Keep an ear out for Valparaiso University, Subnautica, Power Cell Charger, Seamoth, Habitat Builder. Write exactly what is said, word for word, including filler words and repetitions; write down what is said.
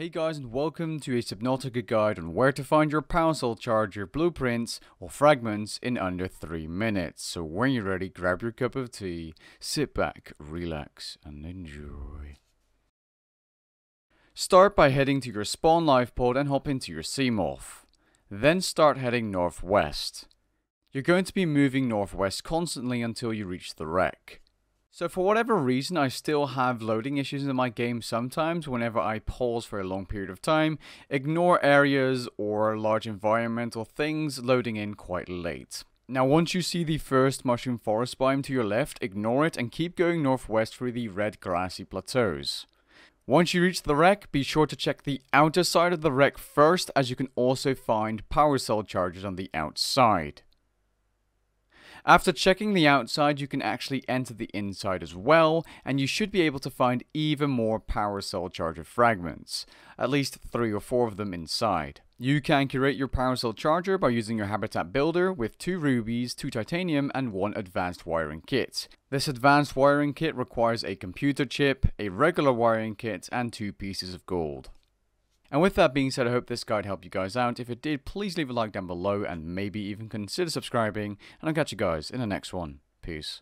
Hey guys, and welcome to a Subnautica guide on where to find your power cell charger blueprints or fragments in under three minutes. So when you're ready, grab your cup of tea, sit back, relax and enjoy. Start by heading to your spawn life pod and hop into your Seamoth. Then start heading northwest. You're going to be moving northwest constantly until you reach the wreck. So for whatever reason, I still have loading issues in my game sometimes whenever I pause for a long period of time, ignore areas or large environmental things loading in quite late. Now once you see the first mushroom forest biome to your left, ignore it and keep going northwest through the red grassy plateaus. Once you reach the wreck, be sure to check the outer side of the wreck first, as you can also find power cell chargers on the outside. After checking the outside, you can actually enter the inside as well, and you should be able to find even more power cell charger fragments, at least three or four of them inside. You can curate your power cell charger by using your Habitat Builder with two rubies, two titanium and one advanced wiring kit. This advanced wiring kit requires a computer chip, a regular wiring kit and two pieces of gold. And with that being said, I hope this guide helped you guys out. If it did, please leave a like down below and maybe even consider subscribing. And I'll catch you guys in the next one. Peace.